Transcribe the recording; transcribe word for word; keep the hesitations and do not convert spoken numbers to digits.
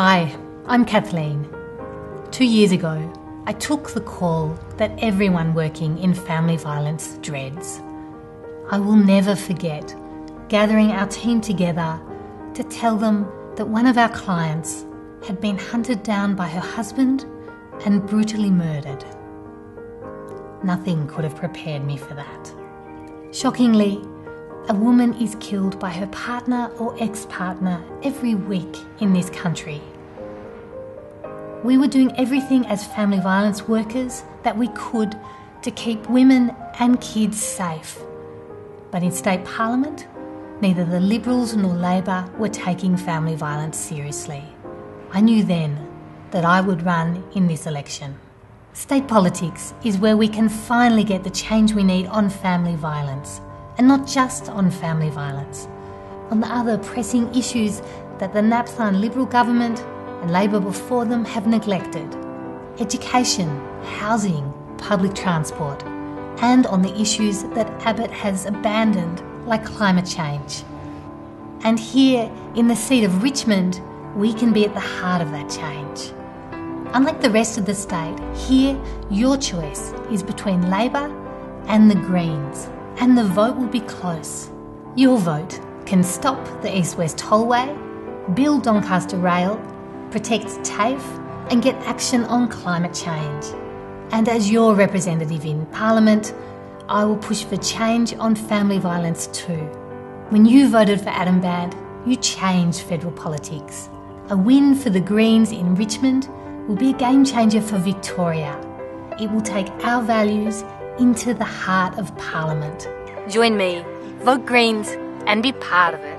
Hi, I'm Kathleen. Two years ago, I took the call that everyone working in family violence dreads. I will never forget gathering our team together to tell them that one of our clients had been hunted down by her husband and brutally murdered. Nothing could have prepared me for that. Shockingly, a woman is killed by her partner or ex-partner every week in this country. We were doing everything as family violence workers that we could to keep women and kids safe. But in State Parliament, neither the Liberals nor Labor were taking family violence seriously. I knew then that I would run in this election. State politics is where we can finally get the change we need on family violence. And not just on family violence, on the other pressing issues that the Napthine Liberal government and Labor before them have neglected. Education, housing, public transport, and on the issues that Abbott has abandoned, like climate change. And here, in the seat of Richmond, we can be at the heart of that change. Unlike the rest of the state, here your choice is between Labor and the Greens. And the vote will be close. Your vote can stop the East-West Tollway, build Doncaster Rail, protect TAFE, and get action on climate change. And as your representative in Parliament, I will push for change on family violence too. When you voted for Adam Bandt, you changed federal politics. A win for the Greens in Richmond will be a game changer for Victoria. It will take our values into the heart of Parliament. Join me, vote Greens, and be part of it.